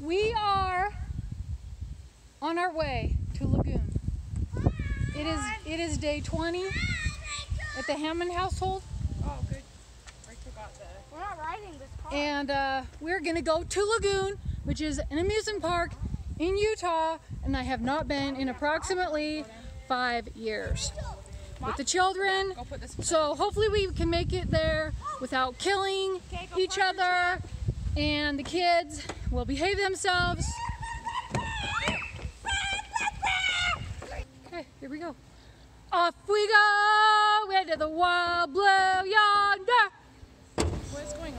We are on our way to Lagoon. It is day 20 at the Hammond household. Oh, good. Rachel got the... We're not riding this car. And we're going to go to Lagoon, which is an amusement park in Utah, and I have not been in approximately 5 years with the children. So hopefully we can make it there without killing each other, and the kids will behave themselves. Okay, here we go. Off we go into the wild blue yonder. What is going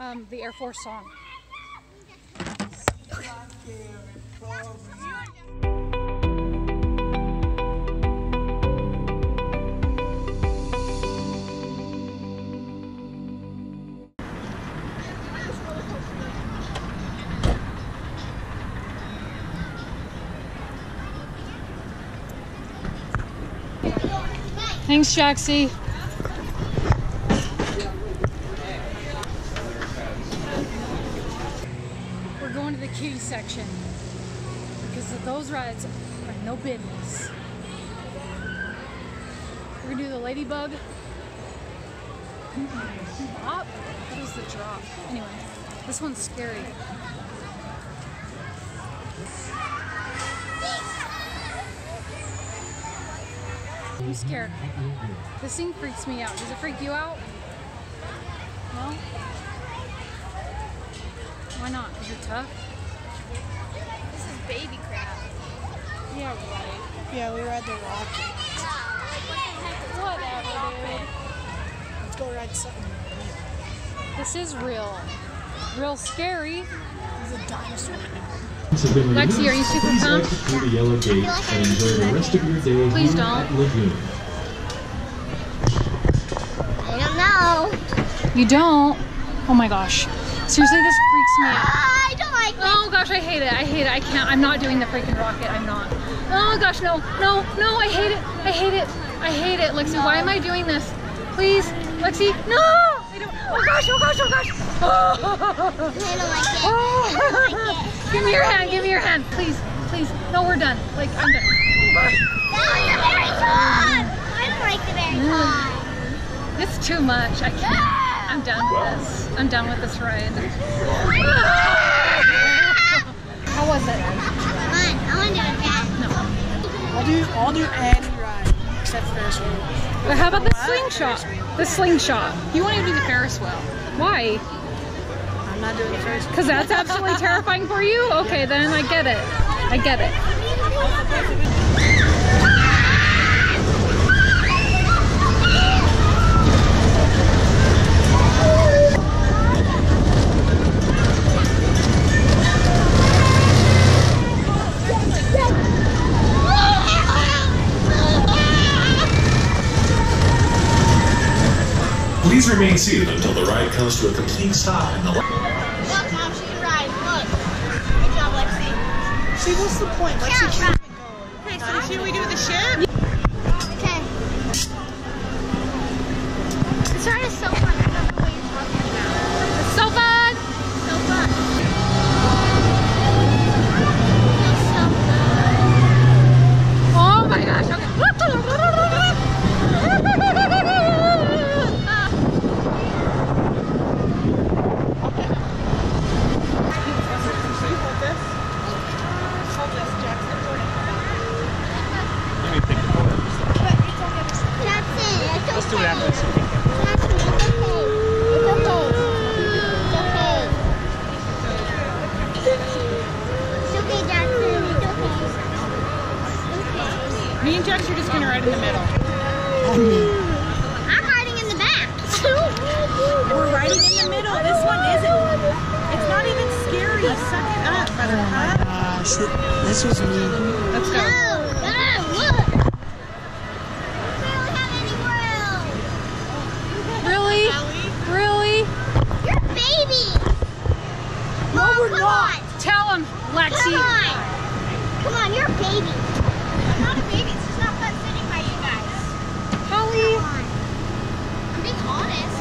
on? The Air Force song. Thanks, Jaxi. We're going to the kiddie section because those rides are no business. We're gonna do the ladybug. Drop? What is the drop? Anyway, this one's scary. I'm scared. This thing freaks me out. Does it freak you out? No? Why not? Because you're tough? This is baby crap. Yeah, right. Yeah, we ride the rock. Whatever, dude. Let's go ride something. This is real. Real scary. This is a dinosaur. Lexi, are you super pumped? Through the yellow gate and enjoy the rest of your day. Please don't. At Lagoon. I don't know. You don't? Oh my gosh. Seriously, this freaks me out. I don't like it. Oh gosh, I hate it. I hate it. I can't. I'm not doing the freaking rocket. I'm not. Oh gosh, no. No, no. I hate it. I hate it. I hate it. Lexi, no. Why am I doing this? Please. Lexi, no. I don't. Oh gosh, oh gosh, oh gosh. Oh. I don't like it. I don't like it. Give me your hand, give me your hand. Please, please. No, we're done. Like, I'm done. That was the very top! I don't like the very top. It's too much. I can't. I'm done with this. I'm done with this ride. How was it? Fun. I want to do it again. No. I'll do any ride except Ferris wheel. But how about the slingshot? The slingshot. You won't even do the Ferris wheel. Why? Because that's absolutely terrifying for you? Okay, yeah. Then I get it. I get it. Please remain seated until the ride comes to a complete stop in the See, what's the point? Let's see traffic go. Okay, so should we do the ship? Okay. This ride is so fun. I don't know what you're talking about. It's so fun! So fun. It's so fun. Oh my gosh, me and Jax are just gonna ride in the middle. I'm riding in the back. We're riding in the middle. This one isn't. It's not even scary. Suck it up, buttercup. Oh my gosh. This was me. Let's go. No, look. Really? Really? You're a baby. No, we're not. Tell him, Lexi. Come on. Come on, you're a baby.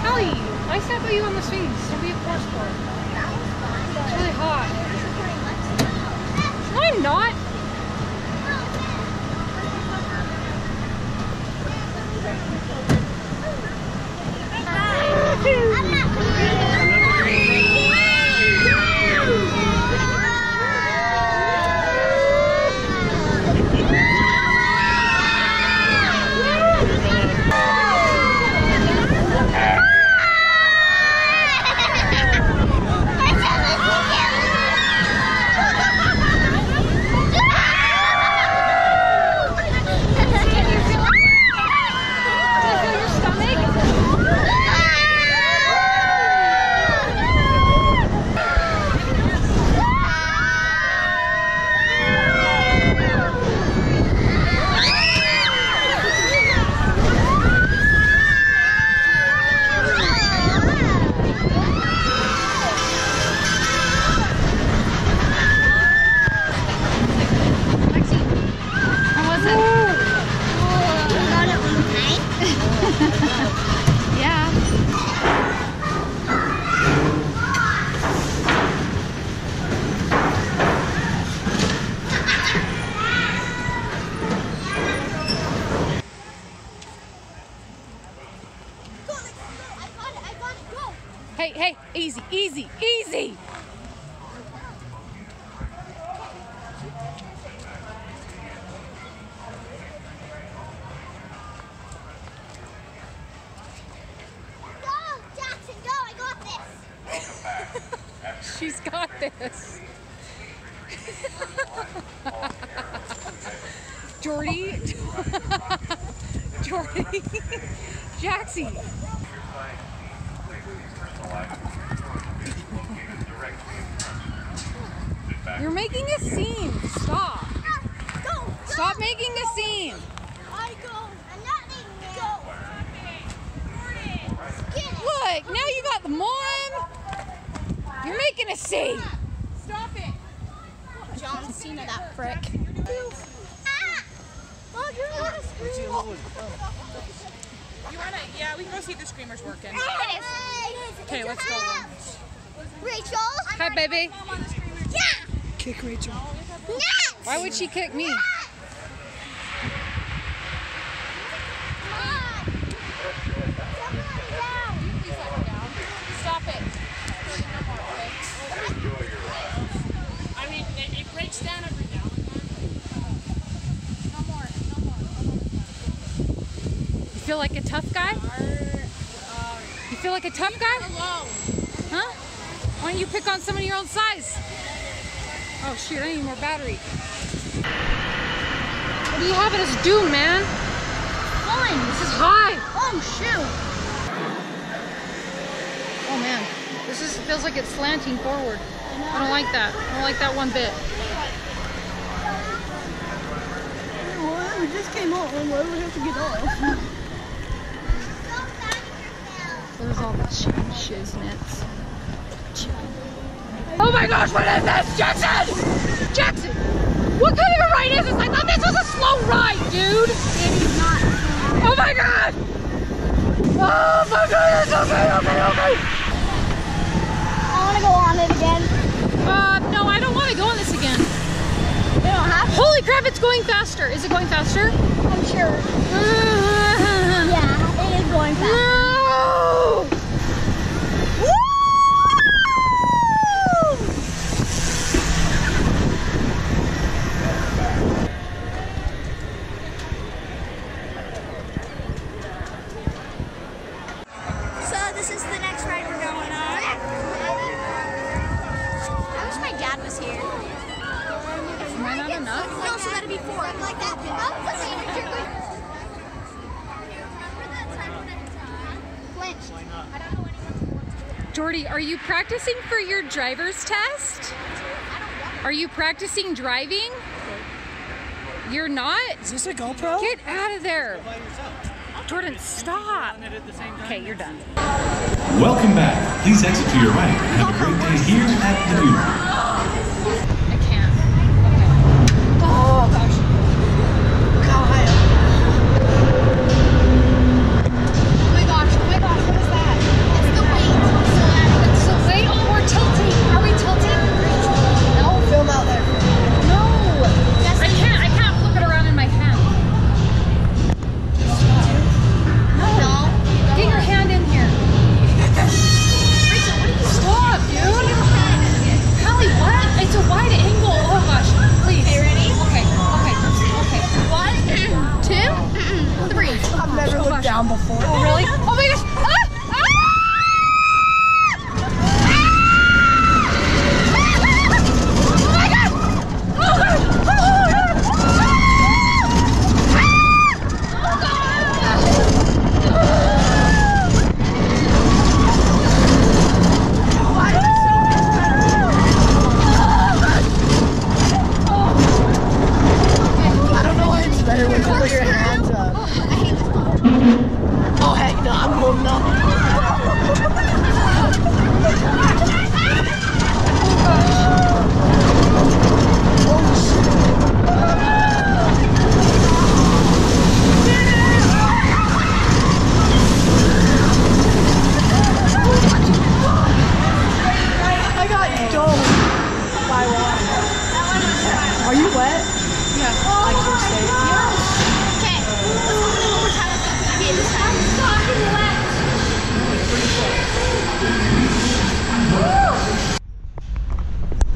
Hallie, I sat by you on the swings. It'll be a passport. It's really hot. not? She's got this. Jordy. Jordy. Jaxi. You're making a scene. Stop. Go. Stop making a scene. I go. I'm not making go. Look, now you got the mom. You're making a scene! Stop it! John Cena, that frick. Ah! Oh, you're not a screamer! You wanna, yeah, we can go see if the screamer's working. Okay, let's go then. Rachel! Hi, baby! Yeah! Kick Rachel. Yeah! Why would she kick me? Down every now and then. No more, no more, no more. You feel like a tough guy? You feel like a tough guy? Huh? Why don't you pick on someone your own size? Oh shoot, I need more battery. What are you having us do, man? Fun! This is high! Oh shoot! Oh man, this is, feels like it's slanting forward. I don't like that. I don't like that one bit. We just came out and why do we have to get off? There's all the chicken shiznits. Oh my gosh, what is this? Jackson! Jackson! What kind of a ride is this? I thought this was a slow ride, dude! It is not. Oh my god! Oh my god, it's okay, okay, okay! I want to go on it again. No, I don't want to go on this again. They don't have to. Holy crap, it's going faster. Is it going faster? I'm sure. Yeah, it is going faster. No! So this is the next ride we're going on. I wish my dad was here. Enough? No, so that'd be four. I'm like that. Jordy, are you practicing for your driver's test? Are you practicing driving? You're not? Is this a GoPro? Get out of there. Jordan, stop. Okay, you're done. Welcome back. Please exit to your right. Have a great day here at the Lagoon. Out there. No. Are you wet? Yeah. Oh, like you said. Yeah. Okay. Let's open it one more time. I mean, this time. I'm fucking wet. Woo!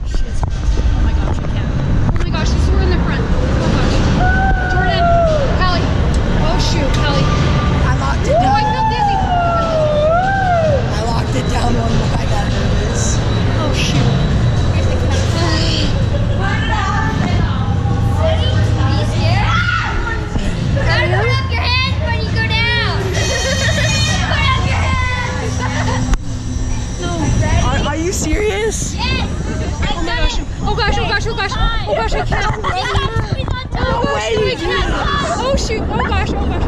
Shit. Oh my gosh, I can't. Oh my gosh, this is we're in the front. Oh gosh. Jordan. Hallie. Oh shoot, Hallie. I locked it down. Oh, I feel dizzy. I locked it down one more. I got nervous. Oh shoot. Are you serious? Yes! Oh my gosh. Oh gosh, oh gosh, oh gosh, oh gosh, I can't. Oh wait, I can't. Oh shoot, oh gosh, oh gosh.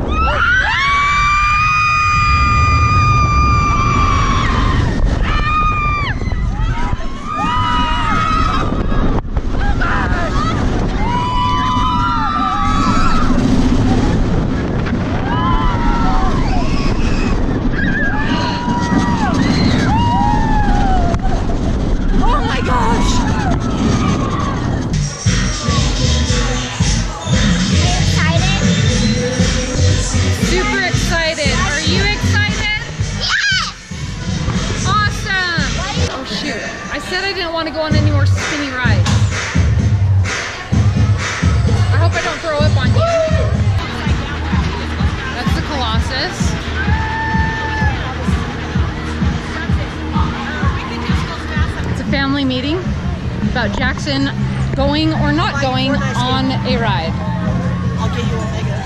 Meeting about Jackson going or not going on a ride. I'll get you a mega.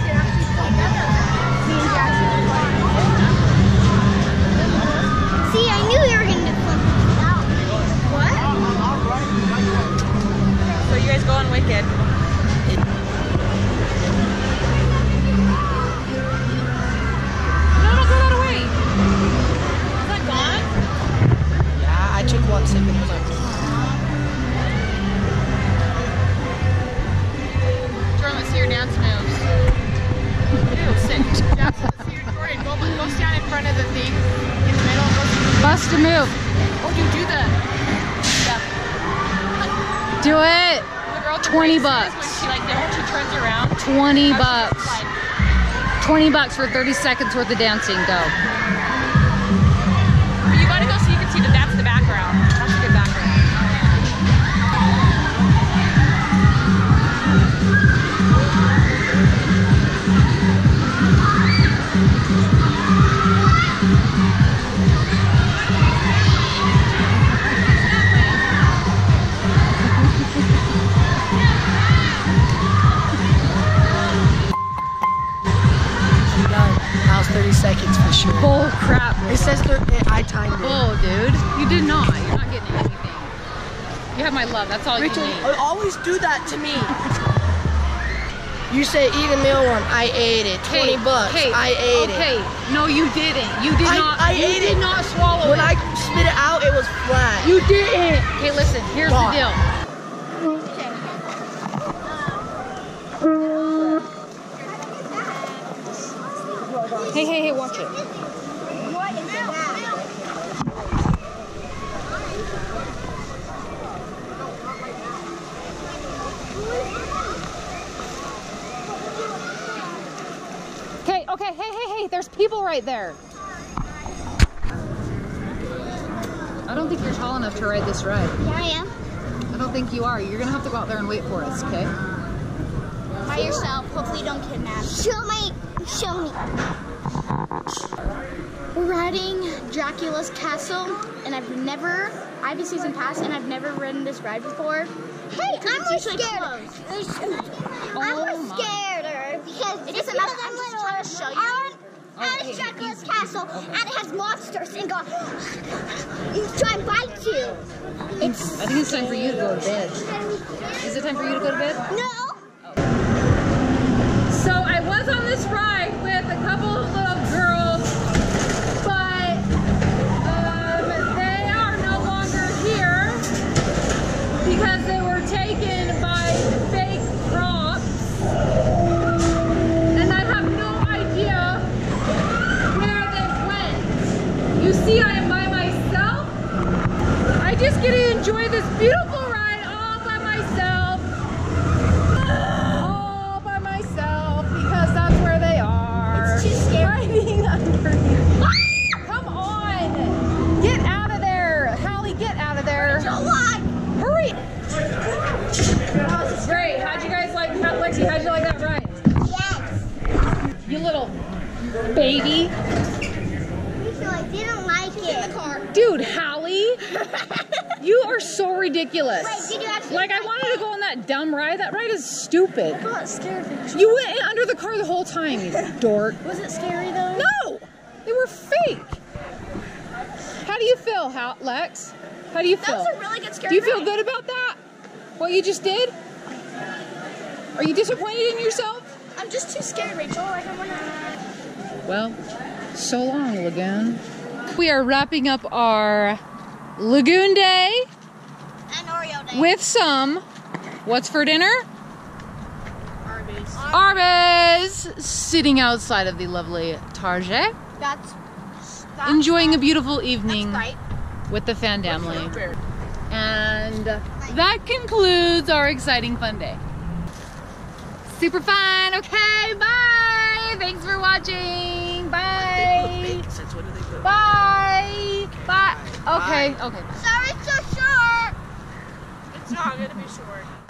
See, I knew you were going to flip it out. What? So you guys go on Wicked. No, don't go that way. Is that gone? Yeah, I took one sip and it was like, dance moves. Ew, sick. Jordan, go stand in front of the thing in the middle. Bust a move. Oh, you do the stuff. Do it. The girl 20 bucks. She, like, when she turns around. 20 bucks. 20 bucks for 30 seconds worth of dancing. Go. But you gotta go so you can see that that's the background. That's a good background. Seconds for sure. Bull crap. It says I timed it. Bull, dude. You did not. You're not getting anything. You have my love. That's all Rachel, you need. Rachel, always do that to me. You say eat a mealworm. I ate it. 20 bucks. I ate it. Okay. No, you didn't. You did not. You did not swallow it. When I spit it out, it was flat. You didn't. Okay, listen. Here's the deal. Hey, hey, hey, watch it. What is that? Okay, okay, hey, hey, hey, there's people right there. I don't think you're tall enough to ride this ride. Yeah, I am. I don't think you are. You're going to have to go out there and wait for us, okay? By yourself. Hopefully you don't kidnap. Show me. We're riding Dracula's Castle, and I have a season pass, and I've never ridden this ride before. Hey, I'm more scared. I'm more scared because it doesn't matter. I'm just trying to show you. And it's Dracula's Castle, and it has monsters, and it's trying to bite you. I think it's time for you to go to bed. Is it time for you to go to bed? No. So I was on this ride with a couple of little girls, but they are no longer here because they were taken by fake props, and I have no idea where they went. You see, I am by myself. I just get to enjoy this beautiful ride all by myself. baby. So I didn't like it. In the car. Dude, Hallie, you are so ridiculous. Wait, did you actually like, I wanted to go on that dumb ride. That ride is stupid. I got scared. You went under the car the whole time, you dork. Was it scary though? No, they were fake. How do you feel, Lex? How do you feel? That was a really good scary ride. Do you feel good about that? What you just did? Are you disappointed in yourself? I'm just too scared, Rachel. I don't want to. Well, so long, Lagoon. We are wrapping up our Lagoon Day. And Oreo Day. With some, what's for dinner? Arby's. Arby's! Sitting outside of the lovely Target. That's enjoying a beautiful evening. That's right. With the family. And that concludes our exciting fun day. Super fun. Okay, bye. Thanks for watching. Bye. Bye. Bye. Okay. Okay. Sorry, it's so short. It's not gonna be short.